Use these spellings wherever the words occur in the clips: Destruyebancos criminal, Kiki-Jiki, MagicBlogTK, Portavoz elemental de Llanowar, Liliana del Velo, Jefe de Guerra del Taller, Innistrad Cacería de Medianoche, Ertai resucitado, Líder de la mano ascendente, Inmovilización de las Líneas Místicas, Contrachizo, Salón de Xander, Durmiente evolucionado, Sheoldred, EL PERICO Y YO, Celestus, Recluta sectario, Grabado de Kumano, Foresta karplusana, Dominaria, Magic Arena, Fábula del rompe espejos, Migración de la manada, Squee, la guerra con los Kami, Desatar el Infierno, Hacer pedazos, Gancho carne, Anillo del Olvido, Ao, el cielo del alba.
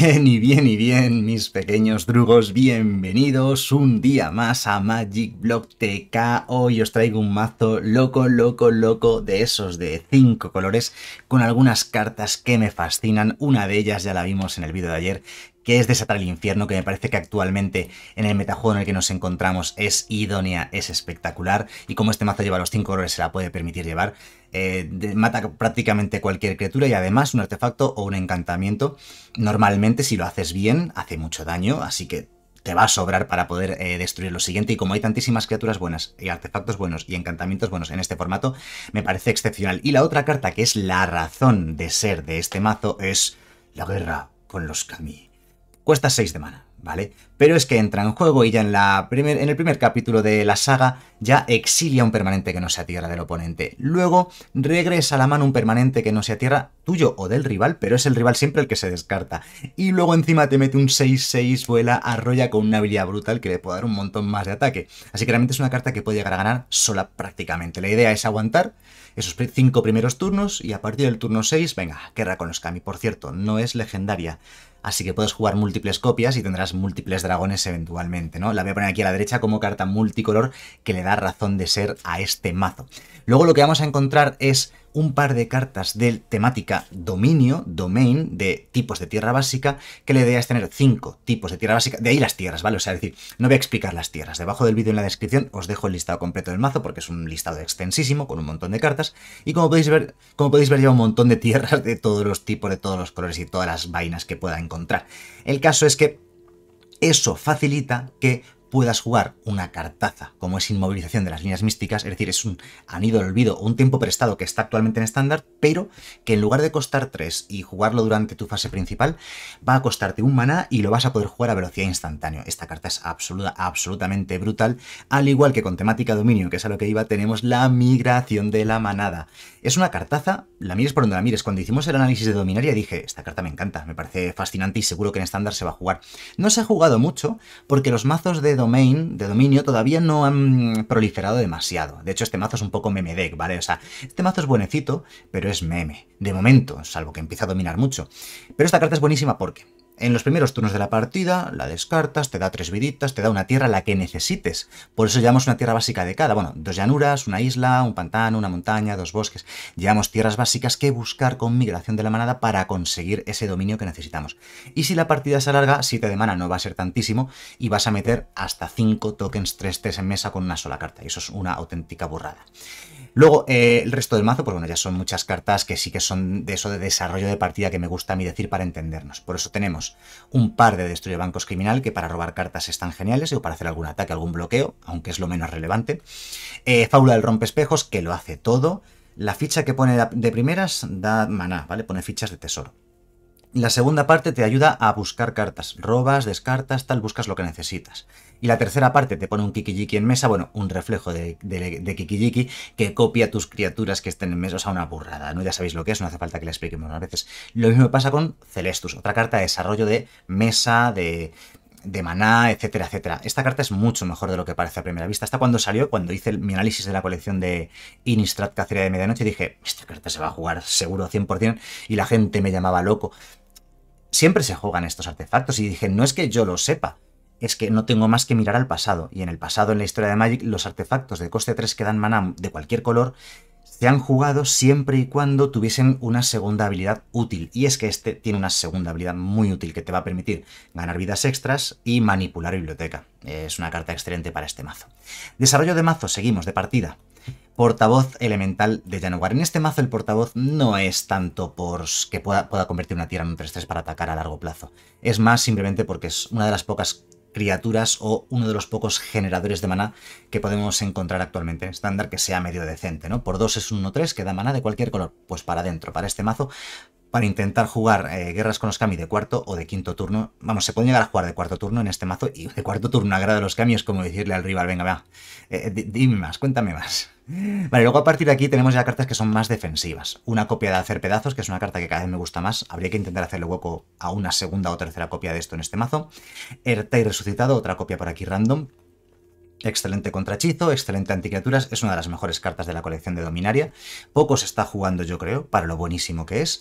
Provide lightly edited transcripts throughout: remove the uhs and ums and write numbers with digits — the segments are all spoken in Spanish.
Bien, mis pequeños drugos, bienvenidos un día más a MagicBlogTK. Hoy os traigo un mazo loco de esos de 5 colores con algunas cartas que me fascinan. Una de ellas ya la vimos en el vídeo de ayer, que es Desatar el Infierno, que me parece que actualmente en el metajuego en el que nos encontramos es idónea, es espectacular, y como este mazo lleva los 5 colores se la puede permitir llevar, mata prácticamente cualquier criatura y además un artefacto o un encantamiento, normalmente si lo haces bien, hace mucho daño, así que te va a sobrar para poder destruir lo siguiente. Y como hay tantísimas criaturas buenas y artefactos buenos y encantamientos buenos en este formato, me parece excepcional. Y la otra carta que es la razón de ser de este mazo es La Guerra con los Kami. Cuesta 6 de mana, ¿vale? Pero es que entra en juego y ya en el primer capítulo de la saga ya exilia un permanente que no sea tierra del oponente. Luego regresa a la mano un permanente que no sea tierra tuyo o del rival, pero es el rival siempre el que se descarta. Y luego encima te mete un 6-6, vuela, arrolla con una habilidad brutal que le puede dar un montón más de ataque. Así que realmente es una carta que puede llegar a ganar sola prácticamente. La idea es aguantar esos 5 primeros turnos y a partir del turno 6, venga, guerra con los Kami. Por cierto, no es legendaria, así que puedes jugar múltiples copias y tendrás múltiples dragones eventualmente, ¿no? La voy a poner aquí a la derecha como carta multicolor que le da razón de ser a este mazo. Luego lo que vamos a encontrar es un par de cartas de temática dominio, domain, de tipos de tierra básica, que la idea es tener 5 tipos de tierra básica, de ahí las tierras, ¿vale? O sea, es decir, no voy a explicar las tierras. Debajo del vídeo en la descripción os dejo el listado completo del mazo, porque es un listado extensísimo, con un montón de cartas, y como podéis ver lleva un montón de tierras de todos los tipos, de todos los colores y todas las vainas que pueda encontrar. El caso es que eso facilita que puedas jugar una cartaza como es Inmovilización de las Líneas Místicas, es decir, es un Anillo del Olvido o un Tiempo Prestado que está actualmente en estándar, pero que en lugar de costar 3 y jugarlo durante tu fase principal, va a costarte un maná y lo vas a poder jugar a velocidad instantánea. Esta carta es absolutamente brutal, al igual que con temática dominio, que es a lo que iba, tenemos la Migración de la Manada. Es una cartaza, la mires por donde la mires. Cuando hicimos el análisis de Dominaria dije, esta carta me encanta, me parece fascinante y seguro que en estándar se va a jugar. No se ha jugado mucho porque los mazos de domain, de dominio, todavía no han proliferado demasiado. De hecho, este mazo es un poco meme deck, ¿vale? O sea, este mazo es buenecito, pero es meme, de momento, salvo que empiece a dominar mucho. Pero esta carta es buenísima porque en los primeros turnos de la partida la descartas, te da 3 viditas, te da una tierra, la que necesites. Por eso llevamos una tierra básica de cada. Bueno, 2 llanuras, una isla, un pantano, una montaña, 2 bosques. Llevamos tierras básicas que buscar con Migración de la Manada para conseguir ese dominio que necesitamos. Y si la partida se alarga, 7 de mana no va a ser tantísimo y vas a meter hasta 5 tokens 3-3 en mesa con una sola carta. Eso es una auténtica burrada. Luego, el resto del mazo, pues bueno, ya son muchas cartas que sí que son de eso de desarrollo de partida que me gusta a mí decir para entendernos. Por eso tenemos un par de Destruyebancos Criminal, que para robar cartas están geniales, o para hacer algún ataque, algún bloqueo, aunque es lo menos relevante. Fábula del Rompe Espejos, que lo hace todo. La ficha que pone de primeras da maná, ¿vale? Pone fichas de tesoro. La segunda parte te ayuda a buscar cartas. Robas, descartas, tal, buscas lo que necesitas. Y la tercera parte te pone un Kiki-Jiki en mesa, bueno, un reflejo de Kiki-Jiki que copia tus criaturas que estén en mesa, o sea, una burrada, ¿no? Ya sabéis lo que es, no hace falta que le expliquemos a veces. Lo mismo pasa con Celestus, otra carta de desarrollo de mesa, de maná, etcétera, etcétera. Esta carta es mucho mejor de lo que parece a primera vista. Hasta cuando salió, cuando hice mi análisis de la colección de Innistrad Cacería de Medianoche, dije, esta carta se va a jugar seguro 100%, y la gente me llamaba loco. Siempre se juegan estos artefactos, y dije, no es que yo lo sepa, es que no tengo más que mirar al pasado. Y en el pasado, en la historia de Magic, los artefactos de coste 3 que dan maná de cualquier color se han jugado siempre y cuando tuviesen una segunda habilidad útil. Y es que este tiene una segunda habilidad muy útil que te va a permitir ganar vidas extras y manipular biblioteca. Es una carta excelente para este mazo. Desarrollo de mazo, seguimos, de partida. Portavoz elemental de Llanowar. En este mazo el portavoz no es tanto por que pueda convertir una tierra en un 3-3 para atacar a largo plazo. Es más simplemente porque es una de las pocas criaturas o uno de los pocos generadores de maná que podemos encontrar actualmente en estándar que sea medio decente, ¿no? Por 2 es un 1-3 que da maná de cualquier color. Pues para adentro, para este mazo, para intentar jugar guerras con los Kami de cuarto o de quinto turno. Vamos, se pueden llegar a jugar de cuarto turno en este mazo, y de cuarto turno a guerra de los Kami es como decirle al rival, venga, va, dime más, cuéntame más. Vale, luego a partir de aquí tenemos ya cartas que son más defensivas. Una copia de Hacer Pedazos, que es una carta que cada vez me gusta más. Habría que intentar hacerle hueco a una segunda o tercera copia de esto en este mazo. Ertai Resucitado, otra copia por aquí random. Excelente contrachizo, excelente anticriaturas, es una de las mejores cartas de la colección de Dominaria. Poco se está jugando, yo creo, para lo buenísimo que es.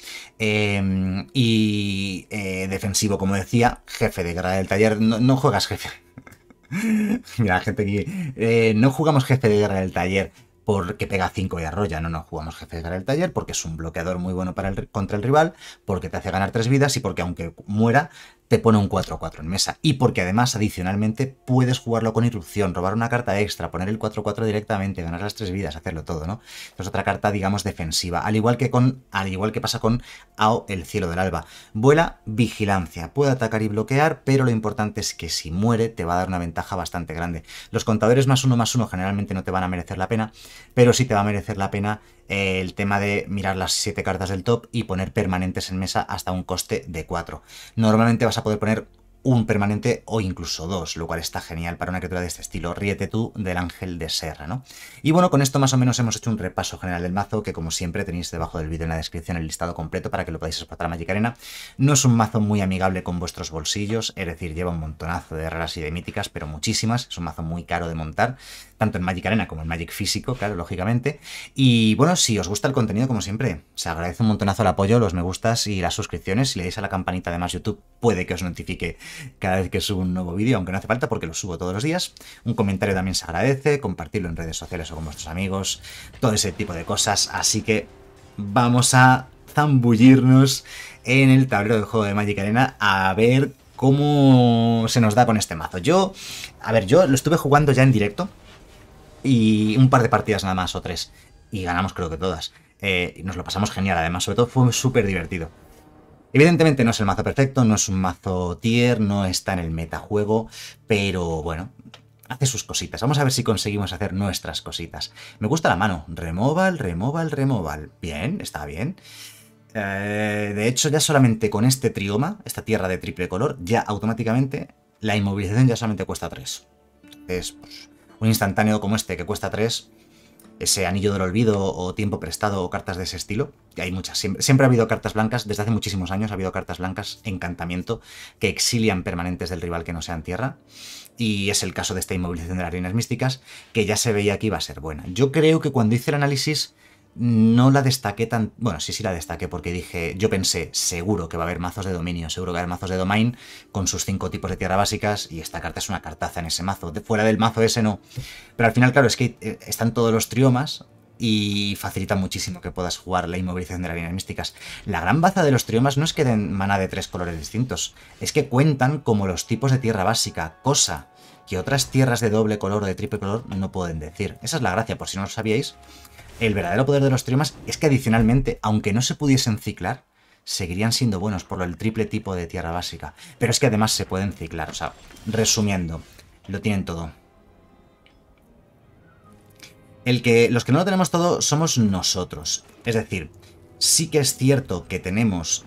Defensivo, como decía, jefe de guerra del taller. No juegas jefe. Mira, gente aquí. No jugamos jefe de guerra del taller porque pega 5 y arrolla, no jugamos jefe de guerra del taller porque es un bloqueador muy bueno para contra el rival, porque te hace ganar 3 vidas y porque aunque muera te pone un 4-4 en mesa, y porque además adicionalmente puedes jugarlo con irrupción, robar una carta extra, poner el 4-4 directamente, ganar las 3 vidas, hacerlo todo, ¿no? Es otra carta, digamos, defensiva, al igual que pasa con Ao, el cielo del alba. Vuela, vigilancia, puede atacar y bloquear, pero lo importante es que si muere te va a dar una ventaja bastante grande. Los contadores +1/+1 generalmente no te van a merecer la pena, pero sí te va a merecer la pena el tema de mirar las 7 cartas del top y poner permanentes en mesa hasta un coste de 4. Normalmente vas a poder poner un permanente o incluso 2, lo cual está genial para una criatura de este estilo. Ríete tú del ángel de serra, ¿no? Y bueno, con esto más o menos hemos hecho un repaso general del mazo, que como siempre tenéis debajo del vídeo en la descripción el listado completo para que lo podáis exportar a Magic Arena. No es un mazo muy amigable con vuestros bolsillos, es decir, lleva un montonazo de raras y de míticas, pero muchísimas. Es un mazo muy caro de montar, tanto en Magic Arena como en Magic físico, claro, lógicamente. Y bueno, si os gusta el contenido, como siempre, os agradece un montonazo el apoyo, los me gustas y las suscripciones. Si le dais a la campanita, además YouTube puede que os notifique cada vez que subo un nuevo vídeo, aunque no hace falta porque lo subo todos los días. Un comentario también se agradece, compartirlo en redes sociales o con vuestros amigos, todo ese tipo de cosas. Así que vamos a zambullirnos en el tablero de juego de Magic Arena a ver cómo se nos da con este mazo. Yo lo estuve jugando ya en directo y un par de partidas nada más, o 3, y ganamos creo que todas. Nos lo pasamos genial, además, sobre todo fue súper divertido. Evidentemente no es el mazo perfecto, no es un mazo tier, no está en el metajuego, pero bueno, hace sus cositas. Vamos a ver si conseguimos hacer nuestras cositas. Me gusta la mano. Removal, removal, removal. Bien, está bien. De hecho, ya solamente con este trioma, esta tierra de triple color, ya automáticamente la inmovilización ya solamente cuesta 3. Entonces, pues, un instantáneo como este que cuesta 3... Ese anillo del olvido o tiempo prestado o cartas de ese estilo, que hay muchas. Siempre ha habido cartas blancas, desde hace muchísimos años ha habido cartas blancas, encantamiento, que exilian permanentes del rival que no sean tierra. Y es el caso de esta inmovilización de las líneas místicas, que ya se veía que iba a ser buena. Yo creo que cuando hice el análisis no la destaqué tan... Bueno, sí la destaqué porque dije... Yo pensé, seguro que va a haber mazos de dominio, seguro que va a haber mazos de domain con sus 5 tipos de tierra básicas, y esta carta es una cartaza en ese mazo. Fuera del mazo ese no. Pero al final, claro, es que están todos los triomas y facilita muchísimo que puedas jugar la inmovilización de las líneas místicas. La gran baza de los triomas no es que den maná de 3 colores distintos, es que cuentan como los tipos de tierra básica, cosa que otras tierras de doble color o de triple color no pueden decir. Esa es la gracia, por si no lo sabíais. El verdadero poder de los triomas es que adicionalmente, aunque no se pudiesen ciclar, seguirían siendo buenos por el triple tipo de tierra básica. Pero es que además se pueden ciclar, o sea, resumiendo, lo tienen todo. Los que no lo tenemos todo somos nosotros. Es decir, sí que es cierto que tenemos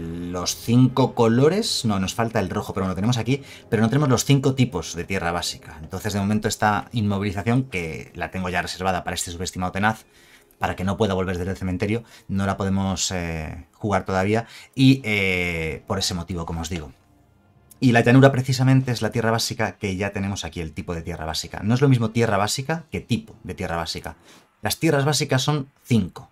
los 5 colores, no, nos falta el rojo, pero lo tenemos aquí, pero no tenemos los 5 tipos de tierra básica. Entonces, de momento, esta inmovilización, que la tengo ya reservada para este subestimado tenaz, para que no pueda volver desde el cementerio, no la podemos jugar todavía, y por ese motivo, como os digo. Y la llanura, precisamente, es la tierra básica que ya tenemos aquí, el tipo de tierra básica. No es lo mismo tierra básica que tipo de tierra básica. Las tierras básicas son 5.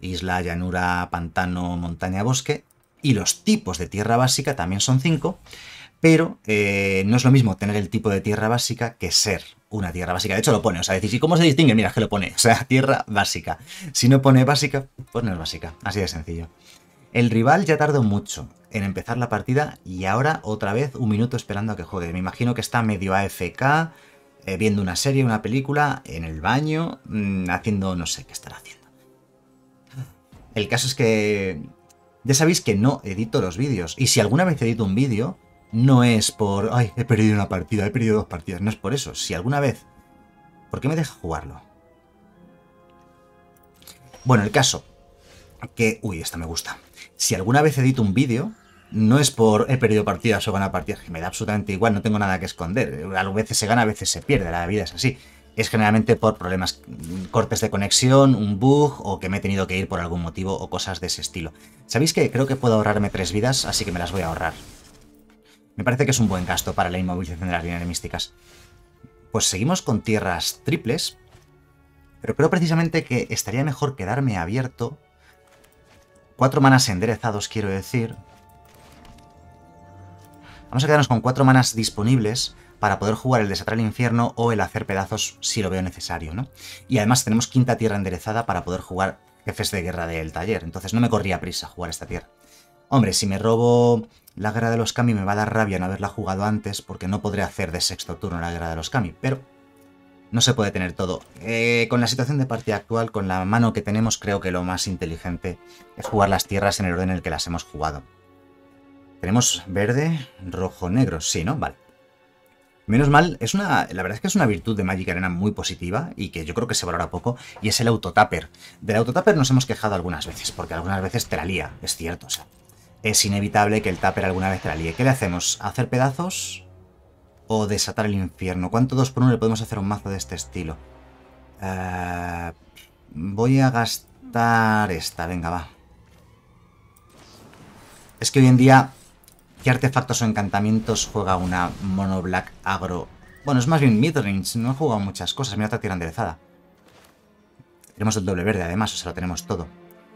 Isla, llanura, pantano, montaña, bosque. Y los tipos de tierra básica también son 5, pero no es lo mismo tener el tipo de tierra básica que ser una tierra básica. De hecho lo pone, o sea, decís, ¿y cómo se distingue? Mira, es que lo pone, o sea, tierra básica. Si no pone básica, pues no es básica, así de sencillo. El rival ya tardó mucho en empezar la partida y ahora otra vez un minuto esperando a que juegue. Me imagino que está medio AFK, viendo una serie, una película, en el baño, haciendo no sé qué estará haciendo. El caso es que ya sabéis que no edito los vídeos. Y si alguna vez edito un vídeo, no es por... Ay, he perdido una partida, he perdido 2 partidas. No es por eso. Si alguna vez... ¿Por qué me deja jugarlo? Bueno, el caso... que... Uy, esta me gusta. Si alguna vez edito un vídeo, no es por... He perdido partidas o ganado partidas. Que me da absolutamente igual, no tengo nada que esconder. A veces se gana, a veces se pierde. La vida es así. Es generalmente por problemas, cortes de conexión, un bug, o que me he tenido que ir por algún motivo, o cosas de ese estilo. ¿Sabéis qué? Creo que puedo ahorrarme 3 vidas, así que me las voy a ahorrar. Me parece que es un buen gasto para la inmovilización de las líneas místicas. Pues seguimos con tierras triples, pero creo precisamente que estaría mejor quedarme abierto. 4 manas enderezados, quiero decir. Vamos a quedarnos con 4 manas disponibles para poder jugar el Desatar el Infierno o el Hacer Pedazos si lo veo necesario, ¿no? Y además tenemos quinta tierra enderezada para poder jugar Jefes de Guerra del Taller, entonces no me corría prisa jugar esta tierra. Hombre, si me robo la Guerra de los Kami me va a dar rabia no haberla jugado antes porque no podré hacer de sexto turno la Guerra de los Kami, pero no se puede tener todo. Con la situación de partida actual, con la mano que tenemos, creo que lo más inteligente es jugar las tierras en el orden en el que las hemos jugado. Tenemos verde, rojo, negro, sí, ¿no? Vale. Menos mal, la verdad es que es una virtud de Magic Arena muy positiva y que yo creo que se valora poco, y es el autotapper. Del autotapper nos hemos quejado algunas veces, porque algunas veces te la lía, es cierto, o sea, es inevitable que el tapper alguna vez te la líe. ¿Qué le hacemos? ¿Hacer pedazos o desatar el infierno? ¿Cuánto 2x1 le podemos hacer a un mazo de este estilo? Voy a gastar esta, venga, va. Es que hoy en día... ¿Qué artefactos o encantamientos juega una mono black agro? Bueno, es más bien midrange, no he jugado muchas cosas. Mira, otra tierra enderezada. Tenemos el doble verde, además, o sea, lo tenemos todo.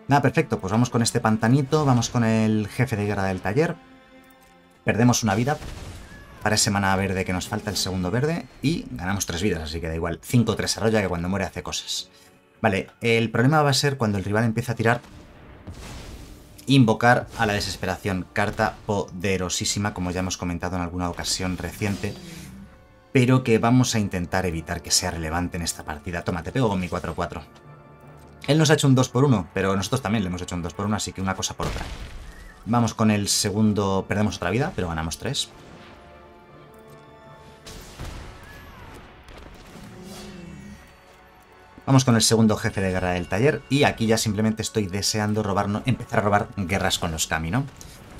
Nada, perfecto, pues vamos con este pantanito, vamos con el jefe de guerra del taller. Perdemos una vida para ese maná verde que nos falta, el segundo verde, y ganamos 3 vidas, así que da igual. 5-3 arroya, que cuando muere hace cosas. Vale, el problema va a ser cuando el rival empieza a tirar... Invocar a la desesperación, carta poderosísima, como ya hemos comentado en alguna ocasión reciente, pero que vamos a intentar evitar que sea relevante en esta partida. Toma, te pego con mi 4-4. Él nos ha hecho un 2x1, pero nosotros también le hemos hecho un 2x1, así que una cosa por otra. Vamos con el segundo, perdemos otra vida, pero ganamos 3. Vamos con el segundo jefe de guerra del taller, y aquí ya simplemente estoy deseando empezar a robar guerras con los Kami, ¿no?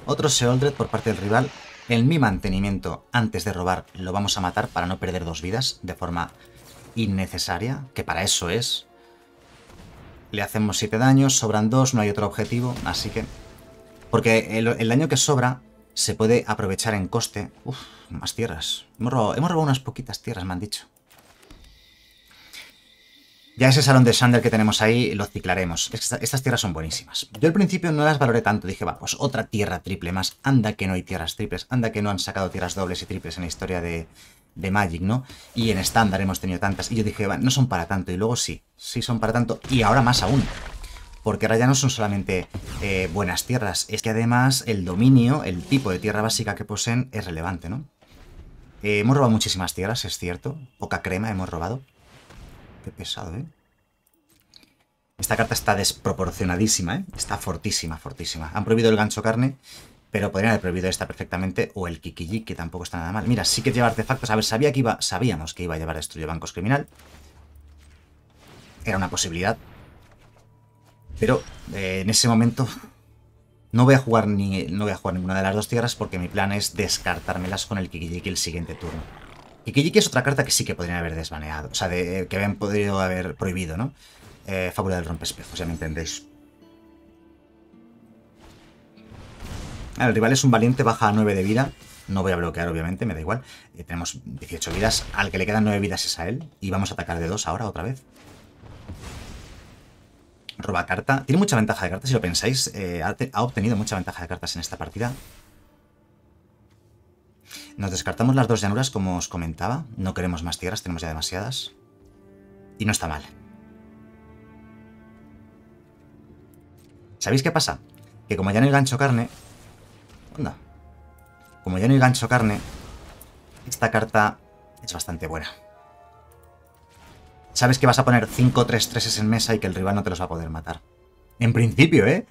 Otro Sheoldred por parte del rival. En mi mantenimiento, antes de robar, lo vamos a matar para no perder 2 vidas de forma innecesaria, que para eso es. Le hacemos 7 daños, sobran 2, no hay otro objetivo, así que... Porque el daño que sobra se puede aprovechar en coste. Uf, más tierras. Hemos robado unas poquitas tierras, me han dicho. Ya ese salón de Xander que tenemos ahí lo ciclaremos. Estas tierras son buenísimas. Yo al principio no las valoré tanto. Dije, va, pues otra tierra triple más. Anda que no hay tierras triples. Anda que no han sacado tierras dobles y triples en la historia de Magic, ¿no? Y en estándar hemos tenido tantas. Y yo dije, va, no son para tanto. Y luego sí, sí son para tanto. Y ahora más aún. Porque ahora ya no son solamente buenas tierras. Es que además el dominio, el tipo de tierra básica que poseen es relevante, ¿no? Hemos robado muchísimas tierras, es cierto. Poca crema hemos robado. Qué pesado, ¿eh? Esta carta está desproporcionadísima, ¿eh? Está fortísima, fortísima. Han prohibido el gancho carne, pero podrían haber prohibido esta perfectamente. O el Kiki-Jiki, que tampoco está nada mal. Mira, sí que lleva artefactos. A ver, sabíamos que iba a llevar Destruyebancos criminal. Era una posibilidad. Pero en ese momento no voy a jugar ninguna de las dos tierras porque mi plan es descartármelas con el Kiki-Jiki el siguiente turno. Kiki-Jiki es otra carta que sí que podrían haber desbaneado, o sea, que habían podido haber prohibido, ¿no? Fábula del rompe espejos, ya me entendéis. El rival es un valiente, baja a 9 de vida. No voy a bloquear, obviamente, me da igual. Tenemos 18 vidas, al que le quedan 9 vidas es a él. Y vamos a atacar de 2 ahora, otra vez. Roba carta. Tiene mucha ventaja de cartas, si lo pensáis. Ha obtenido mucha ventaja de cartas en esta partida. Nos descartamos las 2 llanuras, como os comentaba. No queremos más tierras, tenemos ya demasiadas. Y no está mal. ¿Sabéis qué pasa? Que como ya no hay gancho carne... Onda. Como ya no hay gancho carne, esta carta es bastante buena. Sabes que vas a poner 5 3-3s en mesa y que el rival no te los va a poder matar. En principio, ¿eh?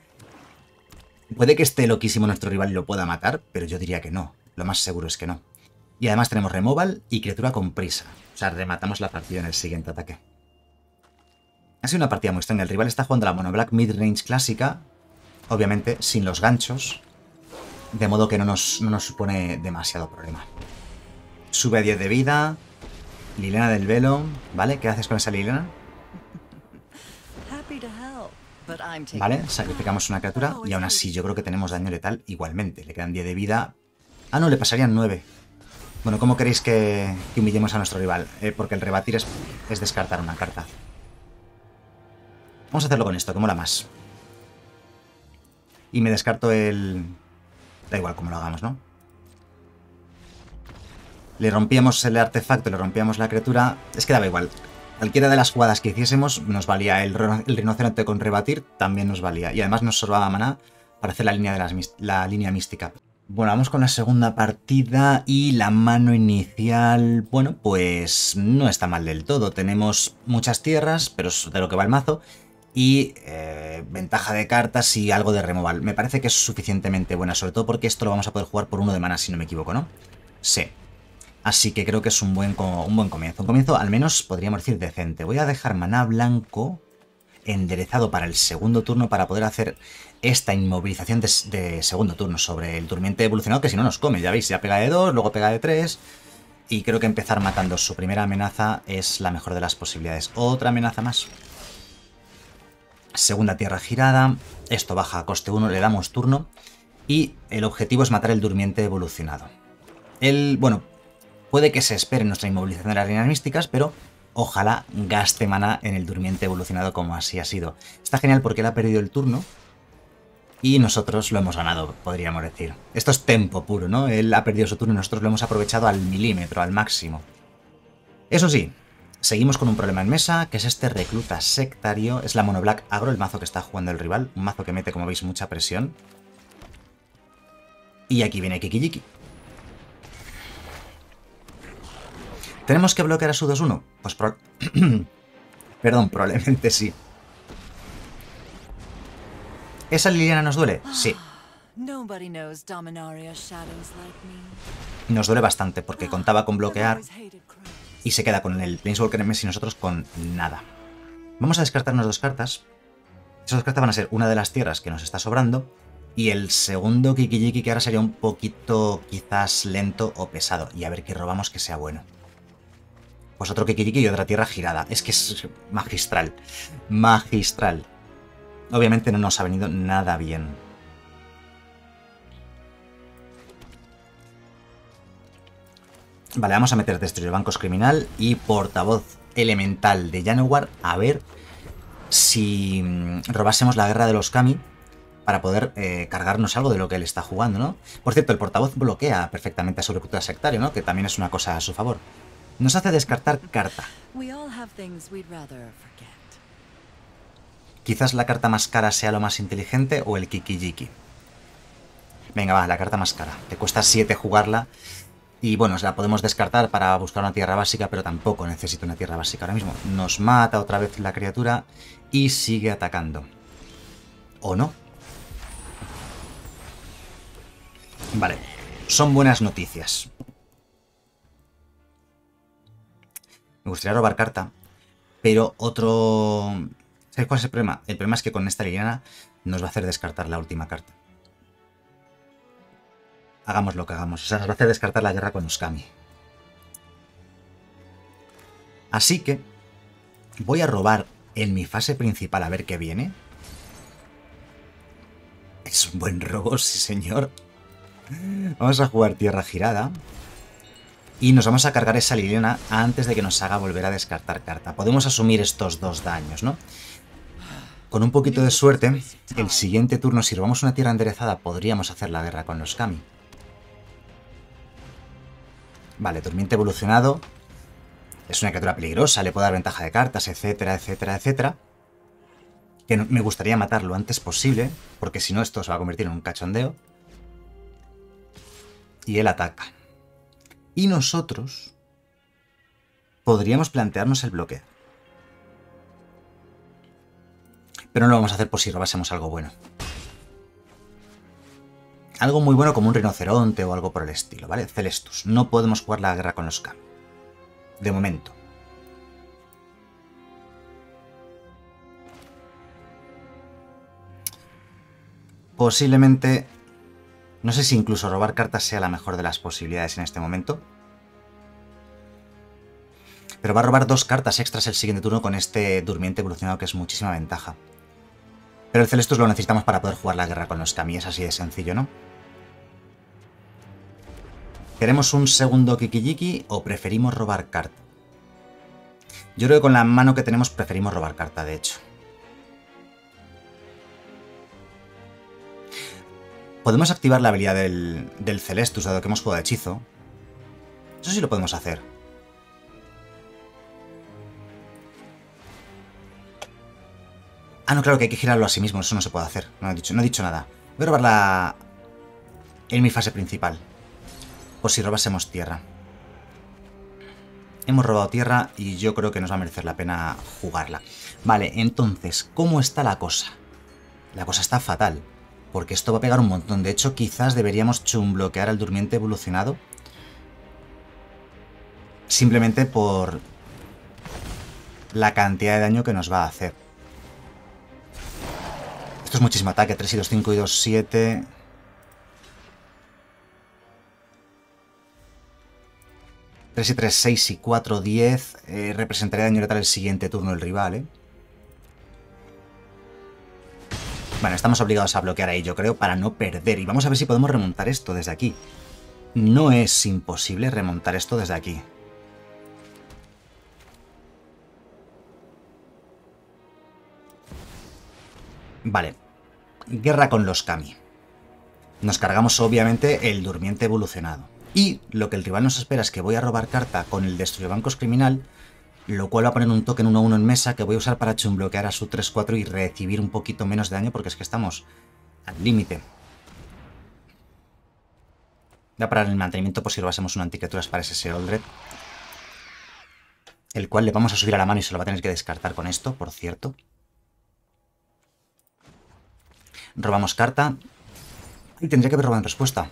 Puede que esté loquísimo nuestro rival y lo pueda matar, pero yo diría que no. Lo más seguro es que no. Y además tenemos removal y criatura con prisa. O sea, rematamos la partida en el siguiente ataque. Ha sido una partida muy extraña. El rival está jugando la mono black midrange clásica. Obviamente sin los ganchos. De modo que no nos supone demasiado problema. Sube a 10 de vida. Liliana del Velo. ¿Vale? ¿Qué haces con esa Liliana? Vale, sacrificamos una criatura. Y aún así yo creo que tenemos daño letal igualmente. Le quedan 10 de vida... Ah, no, le pasarían 9. Bueno, ¿cómo queréis que humillemos a nuestro rival? Porque el rebatir es descartar una carta. Vamos a hacerlo con esto, que mola más. Y me descarto el... Da igual como lo hagamos, ¿no? Le rompíamos el artefacto, le rompíamos la criatura... Es que daba igual. Cualquiera de las jugadas que hiciésemos nos valía. El rinoceronte con rebatir también nos valía. Y además nos sobraba maná para hacer la línea mística. Bueno, vamos con la segunda partida y la mano inicial... Bueno, pues no está mal del todo. Tenemos muchas tierras, pero es de lo que va el mazo. Y ventaja de cartas y algo de removal. Me parece que es suficientemente buena, sobre todo porque esto lo vamos a poder jugar por 1 de mana, si no me equivoco, ¿no? Sí. Así que creo que es un buen comienzo. Un comienzo, al menos, podríamos decir, decente. Voy a dejar maná blanco enderezado para el segundo turno para poder hacer esta inmovilización de segundo turno sobre el durmiente evolucionado, que si no nos come. Ya veis, ya pega de 2, luego pega de 3... Y creo que empezar matando su primera amenaza es la mejor de las posibilidades. Otra amenaza más. Segunda tierra girada. Esto baja a coste 1, le damos turno. Y el objetivo es matar el durmiente evolucionado. Bueno, puede que se espere nuestra inmovilización de las líneas místicas, pero ojalá gaste maná en el durmiente evolucionado como así ha sido. Está genial porque él ha perdido el turno y nosotros lo hemos ganado, podríamos decir. Esto es tempo puro, ¿no? Él ha perdido su turno y nosotros lo hemos aprovechado al milímetro, al máximo. Eso sí, seguimos con un problema en mesa, que es este recluta sectario. Es la monoblack agro, el mazo que está jugando el rival. Un mazo que mete, como veis, mucha presión. Y aquí viene Kiki-Jiki. ¿Tenemos que bloquear a su 2-1? Pues perdón, probablemente sí. ¿Esa Liliana nos duele? Sí. Nos duele bastante porque contaba con bloquear y se queda con el Planeswalker MS y nosotros con nada. Vamos a descartarnos 2 cartas. Esas 2 cartas van a ser una de las tierras que nos está sobrando y el segundo Kiki-Jiki, que ahora sería un poquito quizás lento o pesado. Y a ver qué robamos que sea bueno. Pues otro Kiki-Jiki y otra tierra girada. Es que es magistral. Magistral. Obviamente no nos ha venido nada bien. Vale, vamos a meter Destruyebancos criminal y Portavoz elemental de Llanowar. A ver si robásemos la guerra de los Kami para poder cargarnos algo de lo que él está jugando, ¿no? Por cierto, el portavoz bloquea perfectamente a su recluta sectario, ¿no? Que también es una cosa a su favor. Nos hace descartar carta. Quizás la carta más cara sea lo más inteligente o el Kiki-Jiki. Venga, va, la carta más cara. Te cuesta 7 jugarla. Y bueno, la podemos descartar para buscar una tierra básica, pero tampoco necesito una tierra básica ahora mismo. Nos mata otra vez la criatura y sigue atacando. ¿O no? Vale, son buenas noticias. Me gustaría robar carta, pero otro... ¿Sabéis cuál es el problema? El problema es que con esta Liliana nos va a hacer descartar la última carta. Hagamos lo que hagamos. O sea, nos va a hacer descartar la guerra con los Kami. Así que voy a robar en mi fase principal a ver qué viene. Es un buen robo, sí señor. Vamos a jugar tierra girada. Y nos vamos a cargar esa Liliana antes de que nos haga volver a descartar carta. Podemos asumir estos 2 daños, ¿no? Con un poquito de suerte, el siguiente turno, si robamos una tierra enderezada, podríamos hacer la guerra con los Kami. Vale, Durmiente evolucionado. Es una criatura peligrosa, le puede dar ventaja de cartas, etcétera, etcétera, etcétera. Que me gustaría matar lo antes posible, porque si no esto se va a convertir en un cachondeo. Y él ataca. Y nosotros podríamos plantearnos el bloqueo. Pero no lo vamos a hacer por si robásemos algo bueno. Algo muy bueno como un rinoceronte o algo por el estilo, ¿vale? Celestus. No podemos jugar la guerra con los Kami. De momento. Posiblemente... No sé si incluso robar cartas sea la mejor de las posibilidades en este momento. Pero va a robar 2 cartas extras el siguiente turno con este durmiente evolucionado, que es muchísima ventaja. Pero el Celestus lo necesitamos para poder jugar la guerra con los Kami, es así de sencillo, ¿no? ¿Queremos un segundo Kiki-Jiki o preferimos robar carta? Yo creo que con la mano que tenemos preferimos robar carta, de hecho. Podemos activar la habilidad del Celestus, dado que hemos jugado hechizo. Eso sí lo podemos hacer. Ah, no, claro que hay que girarlo a sí mismo, eso no se puede hacer. No he dicho nada. Voy a robarla en mi fase principal. Por si robásemos tierra. Hemos robado tierra y yo creo que nos va a merecer la pena jugarla. Vale, entonces, ¿cómo está la cosa? La cosa está fatal. Porque esto va a pegar un montón. De hecho, quizás deberíamos chumbloquear al Durmiente evolucionado. Simplemente por la cantidad de daño que nos va a hacer. Esto es muchísimo ataque. 3 y 2, 5 y 2, 7. Y 3, 6 y 4, 10. Representaría daño letal el siguiente turno del rival, ¿eh? Bueno, estamos obligados a bloquear ahí, yo creo, para no perder. Y vamos a ver si podemos remontar esto desde aquí. No es imposible remontar esto desde aquí. Vale. Guerra con los Kami. Nos cargamos, obviamente, el Durmiente evolucionado. Y lo que el rival nos espera es que voy a robar carta con el Destruyebancos criminal, lo cual va a poner un token 1-1 en mesa que voy a usar para chumbloquear a su 3-4 y recibir un poquito menos de daño porque es que estamos al límite. Voy a parar el mantenimiento por si robásemos una anticriaturas para ese Sheoldred, el cual le vamos a subir a la mano y se lo va a tener que descartar con esto, por cierto. Robamos carta y tendría que haber robado en respuesta.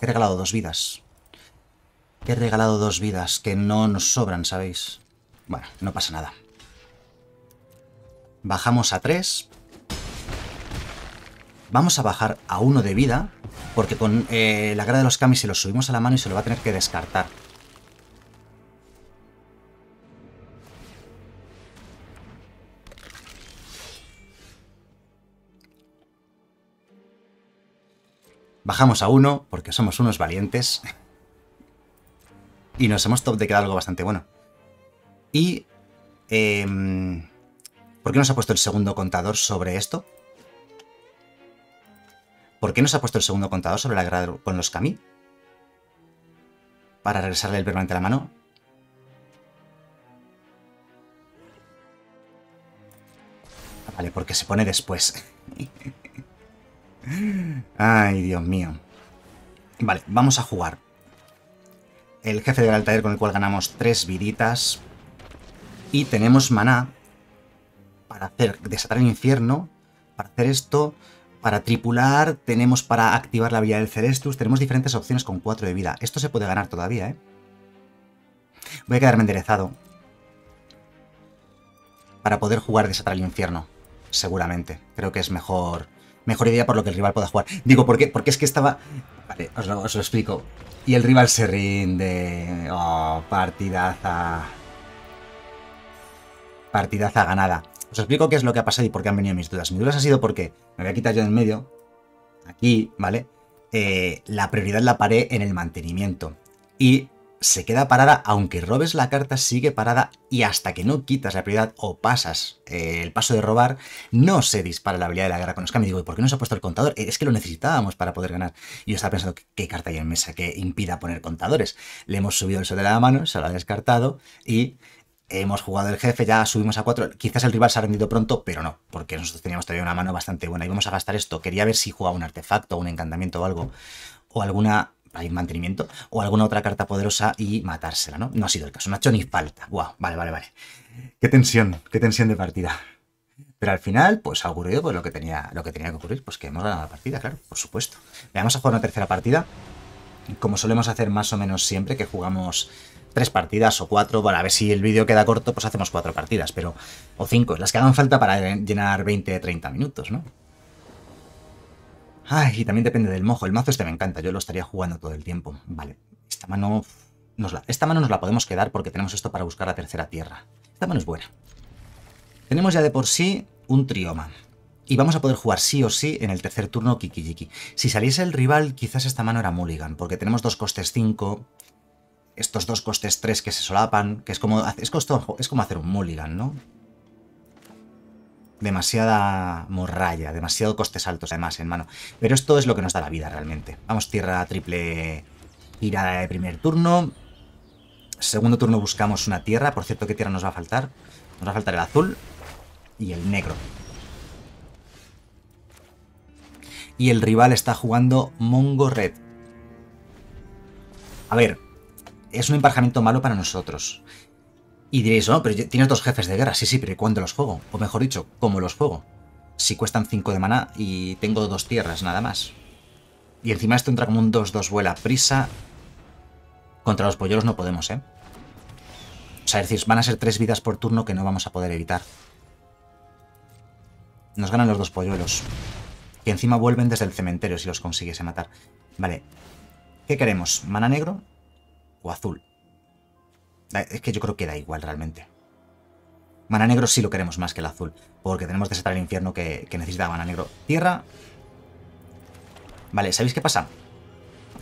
He regalado 2 vidas. He regalado 2 vidas que no nos sobran, ¿sabéis? Bueno, no pasa nada. Bajamos a 3. Vamos a bajar a 1 de vida, porque con la guerra de los Kami se lo subimos a la mano y se lo va a tener que descartar. Bajamos a 1, porque somos unos valientes. Y nos hemos top de quedar algo bastante bueno. Y... ¿por qué nos ha puesto el segundo contador sobre esto? ¿Por qué nos ha puesto el segundo contador sobre la guerra con los Kami? Para regresarle el permanente a la mano. Vale, porque se pone después. Ay, Dios mío. Vale, vamos a jugar el jefe de Guerra del Taller, con el cual ganamos 3 viditas. Y tenemos maná para hacer Desatar el Infierno, para hacer esto, para tripular, tenemos para activar la habilidad del Celestus. Tenemos diferentes opciones con 4 de vida. Esto se puede ganar todavía, ¿eh? Voy a quedarme enderezado para poder jugar Desatar el Infierno. Seguramente, creo que es mejor idea por lo que el rival pueda jugar. Digo, ¿por qué? Porque es que estaba... Vale, os lo explico. Y el rival se rinde. Oh, partidaza. Partidaza ganada. Os explico qué es lo que ha pasado y por qué han venido mis dudas. Mis dudas han sido porque me voy a quitar yo en medio. Aquí, ¿vale? La prioridad la paré en el mantenimiento. Y se queda parada, aunque robes la carta, sigue parada. Y hasta que no quitas la prioridad o pasas el paso de robar, no se dispara la habilidad de la guerra con los Kami. Digo, ¿y por qué no se ha puesto el contador? Es que lo necesitábamos para poder ganar. Y yo estaba pensando, ¿qué carta hay en mesa que impida poner contadores? Le hemos subido el sol de la mano, se lo ha descartado y... Hemos jugado el jefe, ya subimos a 4. Quizás el rival se ha rendido pronto, pero no, porque nosotros teníamos todavía una mano bastante buena. Y vamos a gastar esto. Quería ver si jugaba un artefacto, un encantamiento o algo, o alguna... Hay mantenimiento, o alguna otra carta poderosa y matársela, ¿no? No ha sido el caso, no ha hecho ni falta. Guau, vale. Qué tensión de partida. Pero al final, pues ha ocurrido pues, lo que tenía que ocurrir, pues que hemos ganado la partida, claro, por supuesto. Vamos a jugar una tercera partida, como solemos hacer más o menos siempre, que jugamos 3 partidas o 4, bueno, a ver si el vídeo queda corto, pues hacemos 4 partidas, pero, o 5, las que hagan falta para llenar 20-30 minutos, ¿no? Ay, y también depende del mojo. El mazo este me encanta, yo lo estaría jugando todo el tiempo. Vale, esta mano nos la podemos quedar porque tenemos esto para buscar la tercera tierra. Esta mano es buena. Tenemos ya de por sí un trioma. Y vamos a poder jugar sí o sí en el tercer turno Kiki-Jiki. Si saliese el rival, quizás esta mano era mulligan, porque tenemos dos costes 5, estos dos costes 3 que se solapan, que es como hacer un mulligan, ¿no? Demasiada morralla, demasiado costes altos además en mano. Pero esto es lo que nos da la vida realmente. Vamos, tierra triple tirada de primer turno. Segundo turno buscamos una tierra. Por cierto, ¿qué tierra nos va a faltar? Nos va a faltar el azul y el negro. Y el rival está jugando Mongo Red. A ver, es un emparejamiento malo para nosotros. Y diréis, no, pero tienes dos jefes de guerra. Sí, sí, pero ¿cuándo los juego? O mejor dicho, ¿cómo los juego? Si cuestan 5 de maná y tengo dos tierras nada más. Y encima esto entra como un 2-2 vuela prisa. Contra los polluelos no podemos, ¿eh? O sea, es decir, van a ser 3 vidas por turno que no vamos a poder evitar. Nos ganan los dos polluelos. Que encima vuelven desde el cementerio si los consiguiese matar. Vale. ¿Qué queremos? ¿Maná negro o azul? Es que yo creo que da igual realmente. Mana negro sí lo queremos más que el azul, porque tenemos Desatar el Infierno que necesita mana negro. Tierra. Vale, ¿sabéis qué pasa?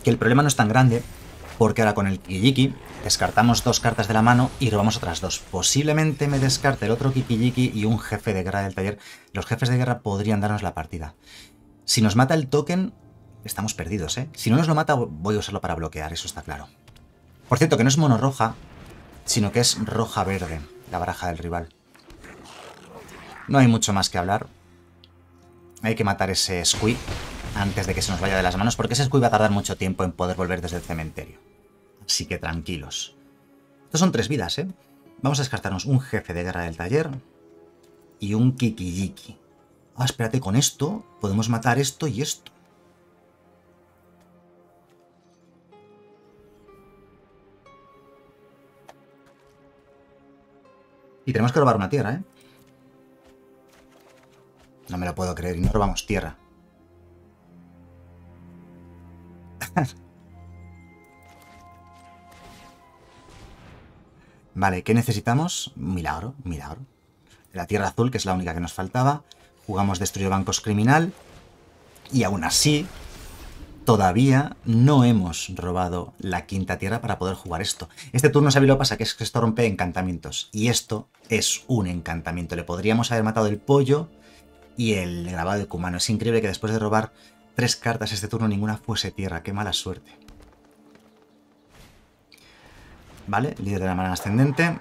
Que el problema no es tan grande, porque ahora con el Kiki-Jiki descartamos dos cartas de la mano y robamos otras dos. Posiblemente me descarte el otro Kiki-Jiki y un jefe de guerra del taller. Los jefes de guerra podrían darnos la partida. Si nos mata el token, estamos perdidos, ¿eh? Si no nos lo mata, voy a usarlo para bloquear, eso está claro. Por cierto, que no es mono roja, sino que es roja-verde, la baraja del rival. No hay mucho más que hablar. Hay que matar ese Squee antes de que se nos vaya de las manos, porque ese Squee va a tardar mucho tiempo en poder volver desde el cementerio. Así que tranquilos. Estos son 3 vidas, ¿eh? Vamos a descartarnos un jefe de guerra del taller y un Kiki-Jiki. Ah, espérate, con esto podemos matar esto y esto. Y tenemos que robar una tierra, ¿eh? No me lo puedo creer. Y no robamos tierra. Vale, ¿qué necesitamos? Milagro, milagro. La tierra azul, que es la única que nos faltaba. Jugamos Destruyebancos criminal. Y aún así, todavía no hemos robado la quinta tierra para poder jugar esto. Este turno, ¿sabéis lo que pasa? Que es que esto rompe encantamientos. Y esto es un encantamiento. Le podríamos haber matado el pollo y el grabado de Kumano. Es increíble que después de robar 3 cartas este turno ninguna fuese tierra. Qué mala suerte. Vale, líder de la mano ascendente.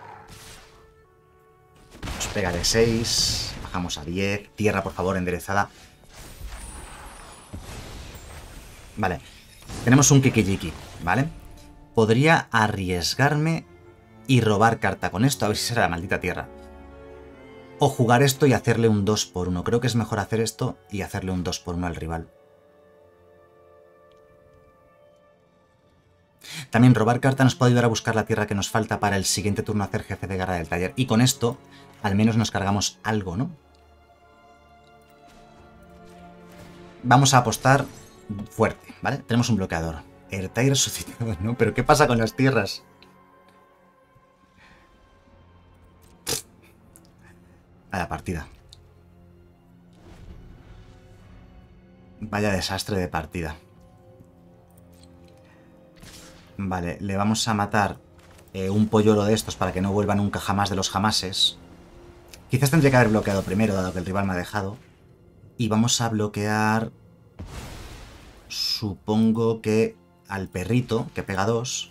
Nos pega de 6. Bajamos a 10. Tierra, por favor, enderezada. Vale. Tenemos un Kiki-Jiki, ¿vale? Podría arriesgarme y robar carta con esto. A ver si será la maldita tierra. O jugar esto y hacerle un 2x1. Creo que es mejor hacer esto y hacerle un 2x1 al rival. También robar carta nos puede ayudar a buscar la tierra que nos falta para el siguiente turno hacer jefe de guerra del taller. Y con esto al menos nos cargamos algo, ¿no? Vamos a apostar fuerte, ¿vale? Tenemos un bloqueador. Ertai resucitado, ¿no? Pero ¿qué pasa con las tierras? A la partida. Vaya desastre de partida. Vale, le vamos a matar un polluelo de estos para que no vuelva nunca jamás de los jamases. Quizás tendría que haber bloqueado primero, dado que el rival me ha dejado. Y vamos a bloquear... Supongo que al perrito, que pega 2,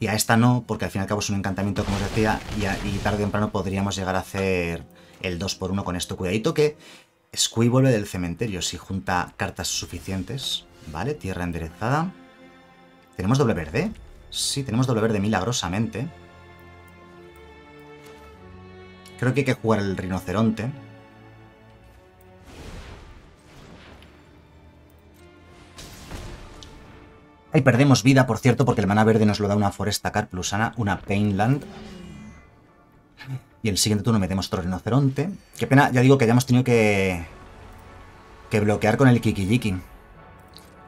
y a esta no, porque al fin y al cabo es un encantamiento, como os decía, y tarde o temprano podríamos llegar a hacer el 2x1 con esto. Cuidadito que Squee vuelve del cementerio si junta cartas suficientes. Vale, tierra enderezada. ¿Tenemos doble verde? Sí, tenemos doble verde milagrosamente. Creo que hay que jugar el rinoceronte. Ahí perdemos vida, por cierto, porque el maná verde nos lo da una Foresta Carplusana, una Painland. Y el siguiente turno metemos otro rinoceronte. Qué pena, ya digo que hayamos tenido que bloquear con el Kiki-Jiki.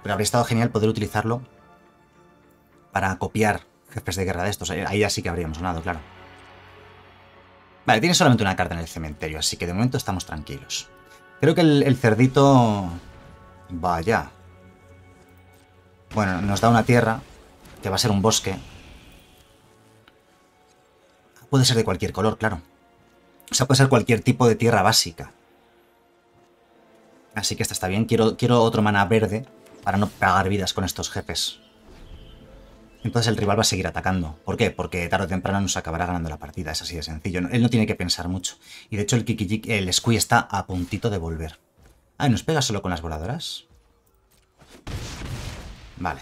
Pero habría estado genial poder utilizarlo para copiar jefes de guerra de estos. Ahí ya sí que habríamos ganado, claro. Vale, tiene solamente una carta en el cementerio, así que de momento estamos tranquilos. Creo que el cerdito va allá. Bueno, nos da una tierra que va a ser un bosque. Puede ser de cualquier color, claro. O sea, puede ser cualquier tipo de tierra básica. Así que esta está bien. Quiero otro maná verde para no cagar vidas con estos jefes. Entonces el rival va a seguir atacando. ¿Por qué? Porque tarde o temprano nos acabará ganando la partida. Es así de sencillo. Él no tiene que pensar mucho. Y de hecho el Kiki-Jiki, el Squee está a puntito de volver. Ah, ¿nos pega solo con las voladoras? Vale.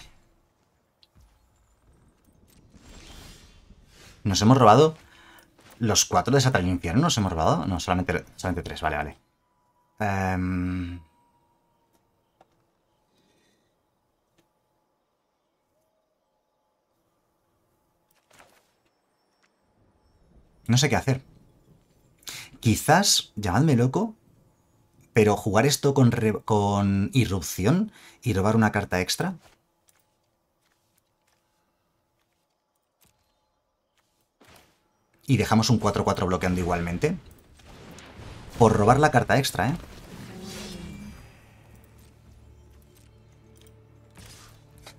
Nos hemos robado... ¿Los 4 de Desatar el Infierno nos hemos robado? No, solamente 3. Vale, vale. No sé qué hacer. Quizás, llamadme loco, pero jugar esto con irrupción y robar una carta extra... Y dejamos un 4-4 bloqueando igualmente. Por robar la carta extra, ¿eh?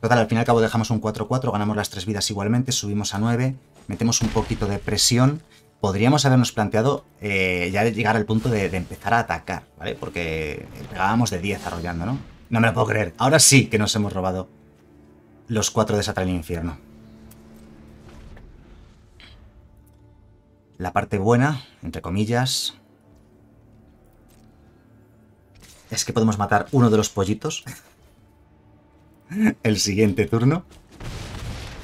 Total, al fin y al cabo dejamos un 4-4, ganamos las 3 vidas igualmente, subimos a 9, metemos un poquito de presión. Podríamos habernos planteado ya llegar al punto de empezar a atacar, ¿vale? Porque pegábamos de 10 arrollando, ¿no? No me lo puedo creer. Ahora sí que nos hemos robado los 4 de Desatar el Infierno. La parte buena, entre comillas, es que podemos matar uno de los pollitos el siguiente turno.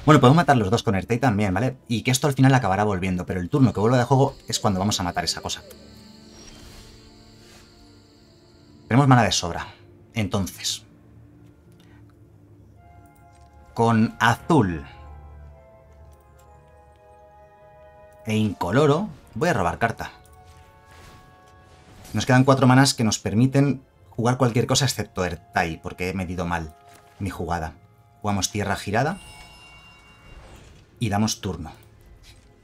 Bueno, podemos matar los dos con Ertai también, ¿vale? Y que esto al final acabará volviendo, pero el turno que vuelva de juego es cuando vamos a matar esa cosa. Tenemos mana de sobra. Entonces, con azul... e incoloro, voy a robar carta. Nos quedan 4 manas que nos permiten jugar cualquier cosa excepto Ertai, porque he medido mal mi jugada. Jugamos tierra girada y damos turno.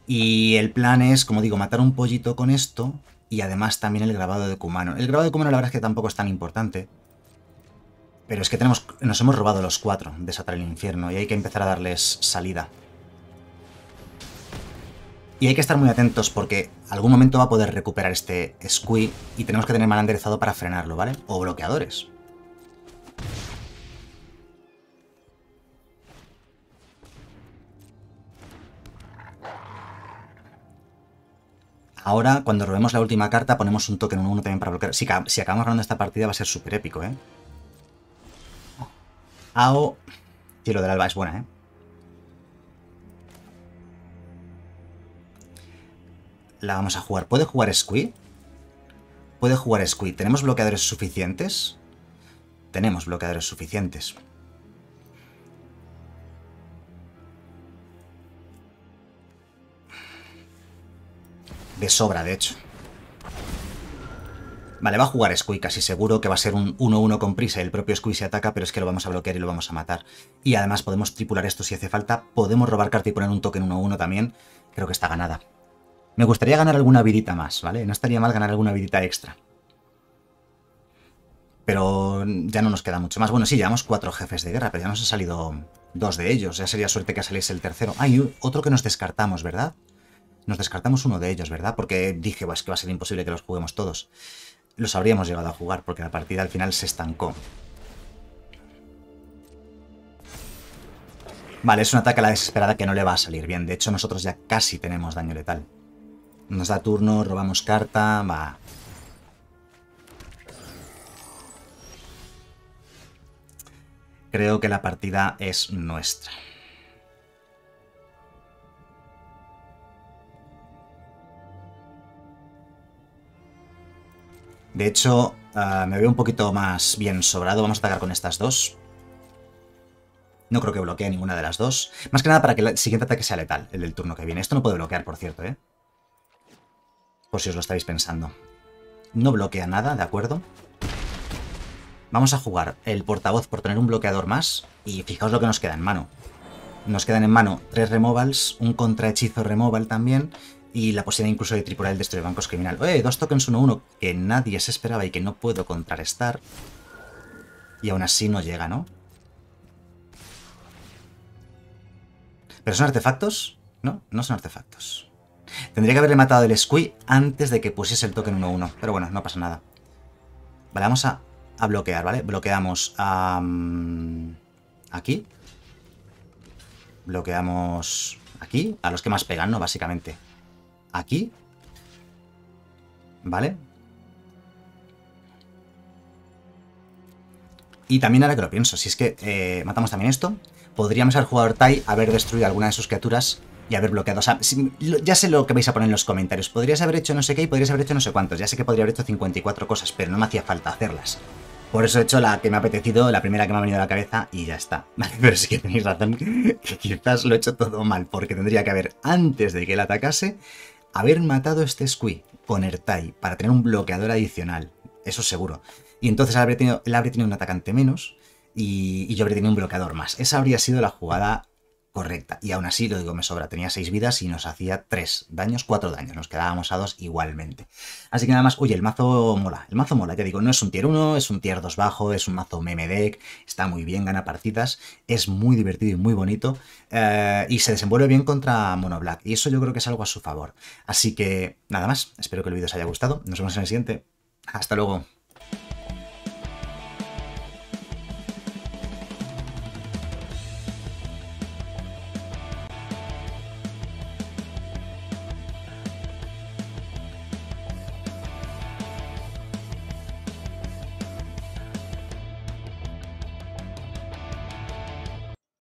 Y el plan es, como digo, matar un pollito con esto y además también el grabado de Kumano. El grabado de Kumano la verdad es que tampoco es tan importante, pero es que nos hemos robado los 4 de Desatar el Infierno y hay que empezar a darles salida. Y hay que estar muy atentos porque algún momento va a poder recuperar este Squee y tenemos que tener mana enderezado para frenarlo, ¿vale? O bloqueadores. Ahora, cuando robemos la última carta, ponemos un token 1-1 también para bloquear. Si acabamos ganando esta partida va a ser súper épico, ¿eh? Ao, el cielo del alba es buena, ¿eh? La vamos a jugar. ¿Puede jugar Squee? Puede jugar Squee. ¿Tenemos bloqueadores suficientes? Tenemos bloqueadores suficientes. De sobra, de hecho. Vale, va a jugar Squee, casi seguro que va a ser un 1-1 con prisa. El propio Squee se ataca, pero es que lo vamos a bloquear y lo vamos a matar. Y además podemos tripular esto si hace falta. Podemos robar carta y poner un token 1-1 también. Creo que está ganada. Me gustaría ganar alguna vidita más, ¿vale? No estaría mal ganar alguna vidita extra. Pero ya no nos queda mucho más. Bueno, sí, llevamos 4 jefes de guerra, pero ya nos han salido 2 de ellos. Ya sería suerte que saliese el tercero. Hay otro que nos descartamos, ¿verdad? Nos descartamos uno de ellos, ¿verdad? Porque dije, pues, que va a ser imposible que los juguemos todos. Los habríamos llegado a jugar porque la partida al final se estancó. Vale, es un ataque a la desesperada que no le va a salir bien. De hecho, nosotros ya casi tenemos daño letal. Nos da turno, robamos carta, va. Creo que la partida es nuestra. De hecho, me veo un poquito más bien sobrado. Vamos a atacar con estas dos. No creo que bloquee ninguna de las dos. Más que nada para que el siguiente ataque sea letal, el del turno que viene. Esto no puede bloquear, por cierto, ¿eh? Por si os lo estáis pensando. No bloquea nada, ¿de acuerdo? Vamos a jugar el portavoz por tener un bloqueador más. Y fijaos lo que nos queda en mano. Nos quedan en mano 3 removals, un contrahechizo removal también. y la posibilidad incluso de tripular el Destruyebancos criminal. Dos tokens 1-1 que nadie se esperaba y que no puedo contrarrestar. Y aún así no llega, ¿no? Pero son artefactos. No, no son artefactos. Tendría que haberle matado el Squee antes de que pusiese el token 1-1. Pero bueno, no pasa nada. Vale, vamos a bloquear, ¿vale? Bloqueamos aquí. Bloqueamos aquí. A los que más pegan, ¿no? Básicamente. Aquí. ¿Vale? Y también ahora que lo pienso, si es que matamos también esto, podríamos haber jugado Ertai, haber destruido alguna de sus criaturas y haber bloqueado. O sea, ya sé lo que vais a poner en los comentarios. Podrías haber hecho no sé qué y podrías haber hecho no sé cuántos. Ya sé que podría haber hecho 54 cosas, pero no me hacía falta hacerlas. Por eso he hecho la que me ha apetecido, la primera que me ha venido a la cabeza y ya está. Vale, pero sí que tenéis razón, que quizás lo he hecho todo mal, porque tendría que haber, antes de que él atacase, haber matado este Squee con Ertai para tener un bloqueador adicional. Eso seguro. Y entonces él habría tenido un atacante menos y yo habría tenido un bloqueador más. Esa habría sido la jugada correcta. Y aún así, lo digo, me sobra. Tenía 6 vidas y nos hacía 3 daños, 4 daños. Nos quedábamos a 2 igualmente. Así que nada más, oye, el mazo mola. El mazo mola, ya digo, no es un tier 1, es un tier 2 bajo, es un mazo meme deck. Está muy bien, gana partidas. Es muy divertido y muy bonito. Y se desenvuelve bien contra Mono Black. Y eso yo creo que es algo a su favor. Así que nada más, espero que el vídeo os haya gustado. Nos vemos en el siguiente. Hasta luego.